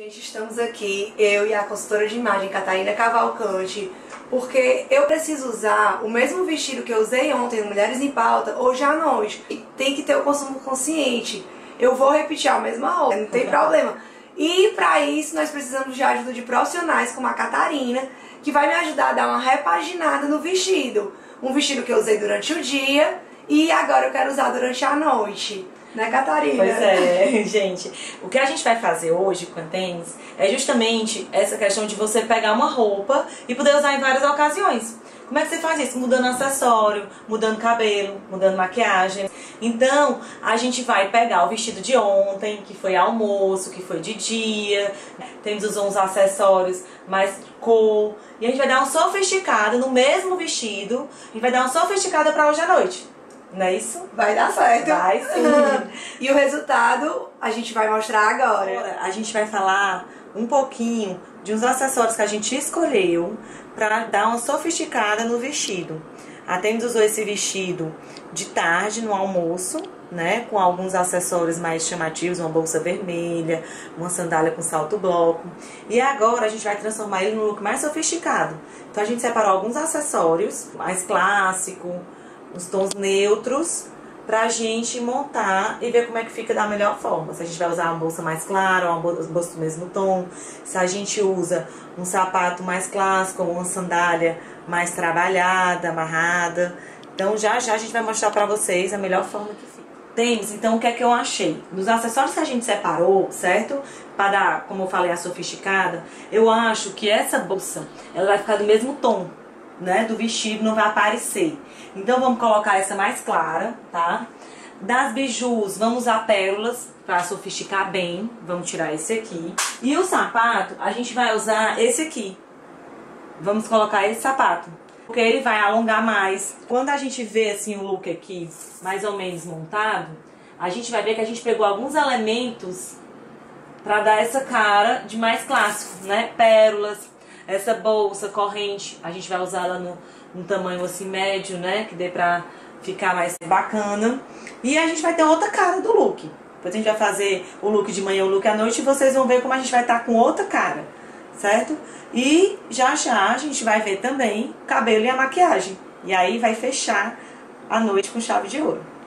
Gente, estamos aqui, eu e a consultora de imagem Catarina Cavalcante, porque eu preciso usar o mesmo vestido que eu usei ontem no Mulheres em Pauta, hoje à noite. E tem que ter o consumo consciente. Eu vou repetir a mesma roupa, não tem problema. E para isso nós precisamos de ajuda de profissionais como a Catarina, que vai me ajudar a dar uma repaginada no vestido. Um vestido que eu usei durante o dia e agora eu quero usar durante a noite. Né, Catarina? Pois é, gente. O que a gente vai fazer hoje com a Themis é justamente essa questão de você pegar uma roupa e poder usar em várias ocasiões. Como é que você faz isso? Mudando acessório, mudando cabelo, mudando maquiagem. Então, a gente vai pegar o vestido de ontem, que foi almoço, que foi de dia. Temos usou uns acessórios mais cor. E a gente vai dar uma sofisticada no mesmo vestido. E vai dar uma sofisticada para hoje à noite. Não é isso? Vai dar certo. Vai sim. E o resultado a gente vai mostrar agora. A gente vai falar um pouquinho de uns acessórios que a gente escolheu para dar uma sofisticada no vestido. A Themis usou esse vestido de tarde no almoço, né? Com alguns acessórios mais chamativos, uma bolsa vermelha, uma sandália com salto bloco. E agora a gente vai transformar ele num look mais sofisticado. Então a gente separou alguns acessórios mais clássico, uns tons neutros, pra gente montar e ver como é que fica da melhor forma. Se a gente vai usar uma bolsa mais clara, uma bolsa do mesmo tom, se a gente usa um sapato mais clássico, ou uma sandália mais trabalhada, amarrada. Então já já a gente vai mostrar pra vocês a melhor forma que fica. Themis, então o que é que eu achei? Nos acessórios que a gente separou, certo? Pra dar, como eu falei, a sofisticada, eu acho que essa bolsa, ela vai ficar do mesmo tom, né, do vestido, não vai aparecer. Então vamos colocar essa mais clara, tá? Das bijus, vamos usar pérolas para sofisticar bem. Vamos tirar esse aqui. E o sapato, a gente vai usar esse aqui. Vamos colocar esse sapato, porque ele vai alongar mais. Quando a gente vê assim o look aqui mais ou menos montado, a gente vai ver que a gente pegou alguns elementos para dar essa cara de mais clássico, né? Pérolas. Essa bolsa, corrente, a gente vai usar ela num tamanho assim médio, né? Que dê pra ficar mais bacana. E a gente vai ter outra cara do look. Depois a gente vai fazer o look de manhã, o look à noite, e vocês vão ver como a gente vai estar com outra cara, certo? E já já a gente vai ver também o cabelo e a maquiagem. E aí vai fechar a noite com chave de ouro.